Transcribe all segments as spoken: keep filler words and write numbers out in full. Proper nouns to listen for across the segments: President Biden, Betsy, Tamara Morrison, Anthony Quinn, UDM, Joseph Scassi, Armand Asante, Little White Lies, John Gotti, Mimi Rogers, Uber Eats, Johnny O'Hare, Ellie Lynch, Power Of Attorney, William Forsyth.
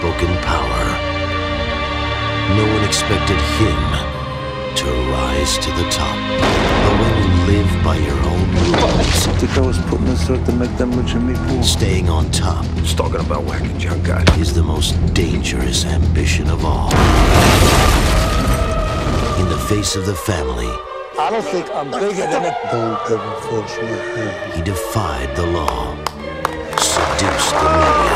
unspoken power. No one expected him to rise to the top. But when you live by your own rules... I was putting this sort to make them rich and me poor. Staying on top... He's talking about whacking junk out. ...is the most dangerous ambition of all. In the face of the family... I don't think I'm bigger than it. Don't ever force me. He defied the law, seduced the media,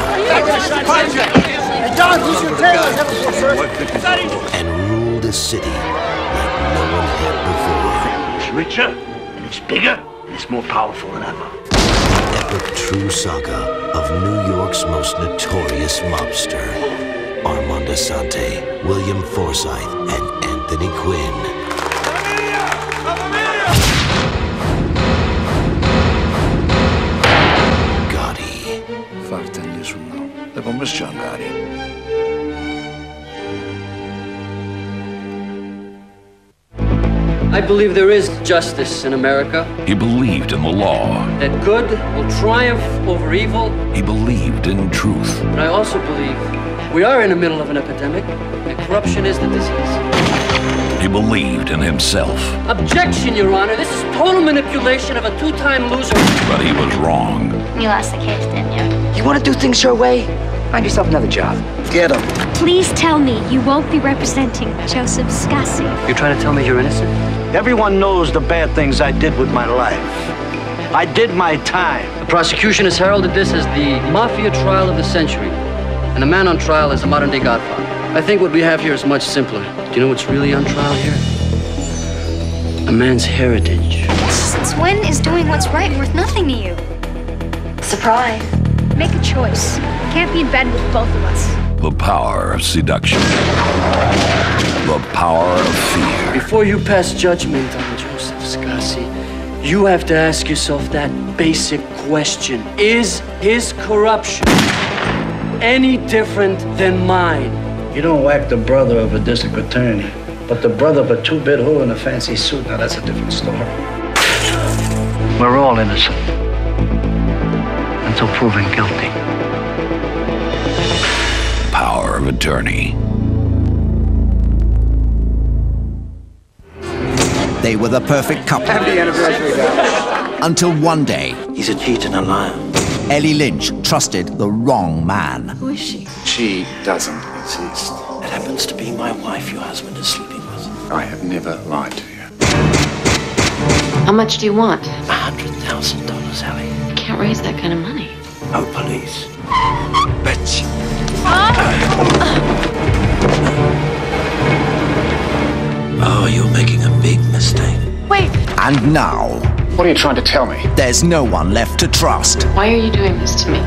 and ruled a city like no one had before. It's richer, and it's bigger, and it's more powerful than ever. The epic true saga of New York's most notorious mobster, Armand Asante, William Forsyth, and Anthony Quinn. five, ten years from now, they will miss John Gotti. I believe there is justice in America. He believed in the law. That good will triumph over evil. He believed in truth. But I also believe we are in the middle of an epidemic, and corruption is the disease. He believed in himself. Objection, Your Honor. This is total manipulation of a two-time loser. But he was wrong. You lost the case, didn't you? You want to do things your way? Find yourself another job. Get him. Please tell me you won't be representing Joseph Scassi. You're trying to tell me you're innocent? Everyone knows the bad things I did with my life. I did my time. The prosecution has heralded this as the mafia trial of the century. And the man on trial is a modern-day Godfather. I think what we have here is much simpler. Do you know what's really on trial here? A man's heritage. Since when is doing what's right worth nothing to you? Surprise. Make a choice. Can't be in bed with both of us. The power of seduction. The power of fear. Before you pass judgment on Joseph Scassi, you have to ask yourself that basic question. Is his corruption any different than mine? You don't whack the brother of a district attorney, but the brother of a two-bit whore in a fancy suit. Now that's a different story. We're all innocent. Until proven guilty. Power of attorney. They were the perfect couple. Happy anniversary, guys. Until one day... He's a cheat and a liar. Ellie Lynch trusted the wrong man. Who is she? She doesn't exist. It happens to be my wife your husband is sleeping with. I have never lied to you. How much do you want? a hundred thousand dollars, Ellie. Can't raise that kind of money. No police. Betsy. Oh, you're making a big mistake. Wait. And now... What are you trying to tell me? There's no one left to trust. Why are you doing this to me?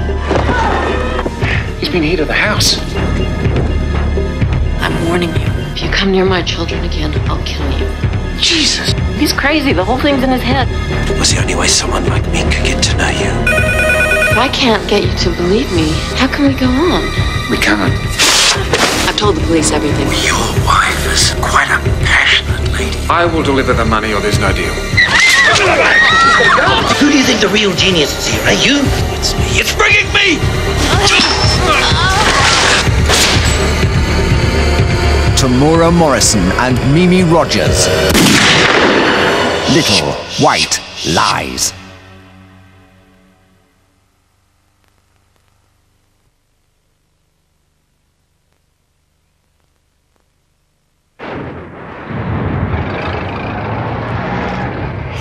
He's been here to the house. I'm warning you. If you come near my children again, I'll kill you. Jesus! He's crazy. The whole thing's in his head. It was the only way someone like me could get to know you. If I can't get you to believe me, how can we go on? We can't. I've told the police everything. Your wife is quite a passionate lady. I will deliver the money or there's no deal. Who do you think the real genius is here? Are you? It's me. It's bringing me! Tamara Morrison and Mimi Rogers. Little White Lies.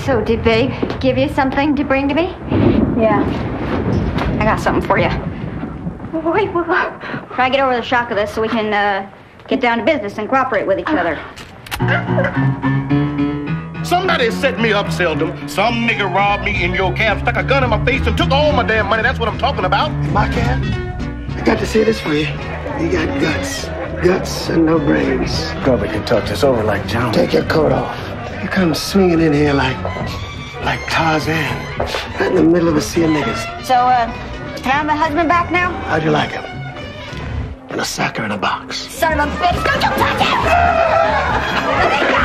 So, did they give you something to bring to me? Yeah. I got something for you. Wait, wait, wait. Try to get over the shock of this so we can, uh... get down to business and cooperate with each other. Somebody set me up, Seldom. Some nigga robbed me in your cab, stuck a gun in my face, and took all my damn money. That's what I'm talking about. In my cab? I got to say this for you. You got guts. Guts and no brains. Nobody can talk this over like John. Take your coat off. You come swinging in here like... like Tarzan. Right in the middle of a sea of niggas. So, uh, can I have my husband back now? How'd you like him? And a sucker in a box. Son of a bitch, don't you touch him! Let me go!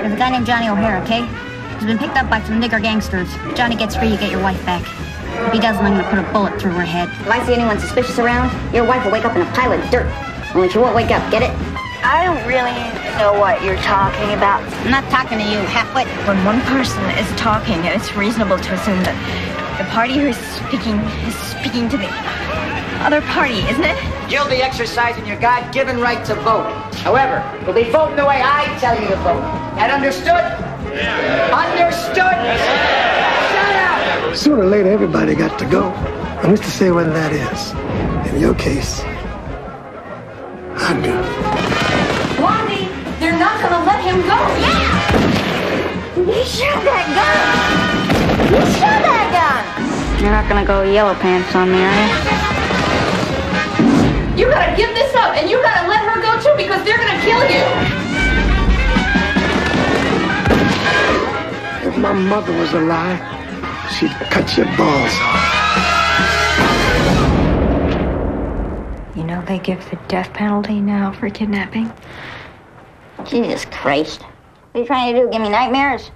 There's a guy named Johnny O'Hare, okay? He's been picked up by some nigger gangsters. If Johnny gets free, you get your wife back. If he doesn't, I'm going to put a bullet through her head. If I see anyone suspicious around, your wife will wake up in a pile of dirt. Only she won't wake up, get it? I don't really know what you're talking about. I'm not talking to you, halfwit. When one person is talking, it's reasonable to assume that the party who's speaking is speaking to the other party, isn't it? You'll be exercising your God-given right to vote. However, you'll be voting the way I tell you to vote. That understood? Yeah. Understood? Yeah. Shut up! Sooner or later, everybody got to go. I wish to say when that is. In your case, I do. Blondie, they're not gonna let him go. Yeah! You shot that gun! You shot that gun! You're not gonna go yellow pants on me, are you? You gotta give this up, and you gotta let her go too, because they're gonna kill you. If my mother was alive, she'd cut your balls off. You know they give the death penalty now for kidnapping? Jesus Christ. What are you trying to do, give me nightmares?